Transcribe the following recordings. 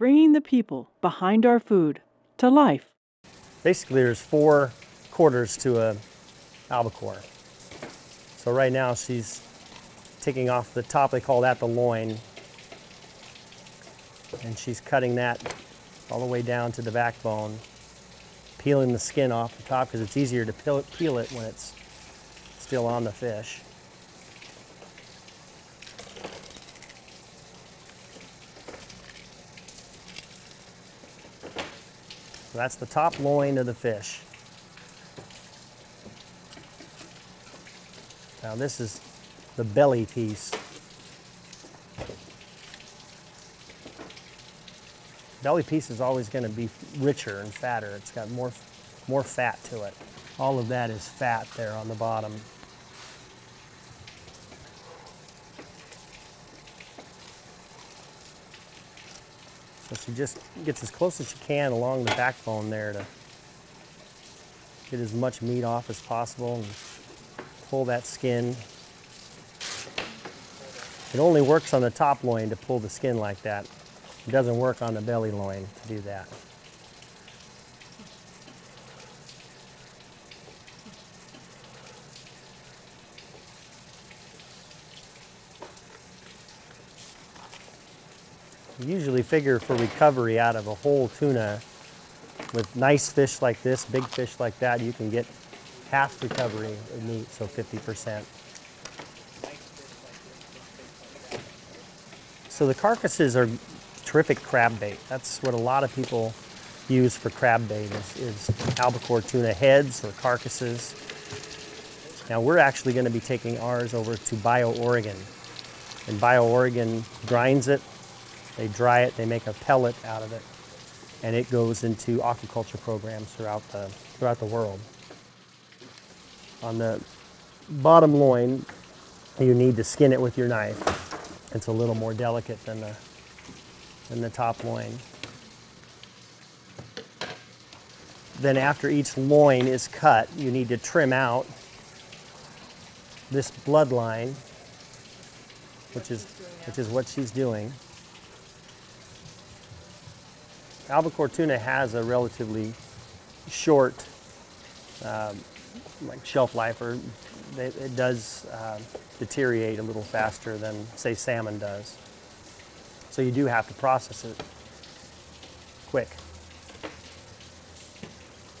bringing the people behind our food to life. Basically, there's 4 quarters to an albacore. So right now she's taking off the top, they call that the loin, and she's cutting that all the way down to the backbone, peeling the skin off the top because it's easier to peel it when it's still on the fish. So that's the top loin of the fish. Now this is the belly piece. Belly piece is always going to be richer and fatter. It's got more fat to it. All of that is fat there on the bottom. So she just gets as close as she can along the backbone there to get as much meat off as possible and pull that skin. It only works on the top loin to pull the skin like that. It doesn't work on the belly loin to do that. We usually figure for recovery out of a whole tuna with nice fish like this, big fish like that, you can get half recovery of meat, so 50%. So the carcasses are terrific crab bait. That's what a lot of people use for crab bait is albacore tuna heads or carcasses. Now we're actually going to be taking ours over to Bio Oregon. And Bio Oregon grinds it. They dry it, they make a pellet out of it, and it goes into aquaculture programs throughout the world. On the bottom loin, you need to skin it with your knife. It's a little more delicate than the top loin. Then after each loin is cut, you need to trim out this bloodline, which is what she's doing. Albacore tuna has a relatively short like shelf life, or it does deteriorate a little faster than, say, salmon does. So you do have to process it quick.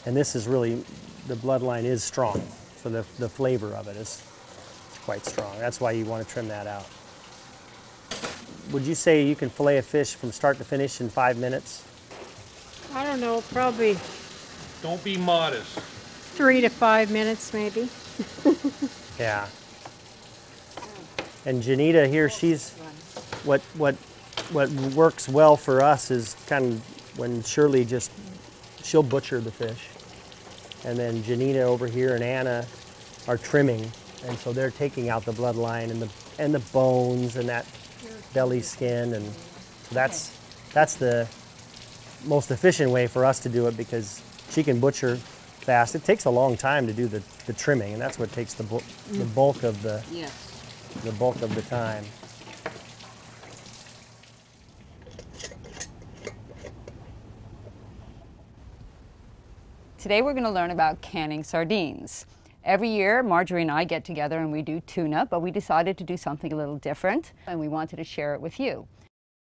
And this is really, the bloodline is strong, so the flavor of it is quite strong. That's why you want to trim that out. Would you say you can fillet a fish from start to finish in 5 minutes? I don't know, probably... Don't be modest. 3 to 5 minutes, maybe. Yeah. And Janita here, she's... What works well for us is kind of when Shirley just... She'll butcher the fish. And then Janita over here and Anna are trimming. And so they're taking out the bloodline and the bones and that belly skin. And so that's the... most efficient way for us to do it because she can butcher fast. It takes a long time to do the trimming, and that's what takes the bulk of the the bulk of the time. Today we're going to learn about canning sardines. Every year Marjorie and I get together and we do tuna, but we decided to do something a little different and we wanted to share it with you.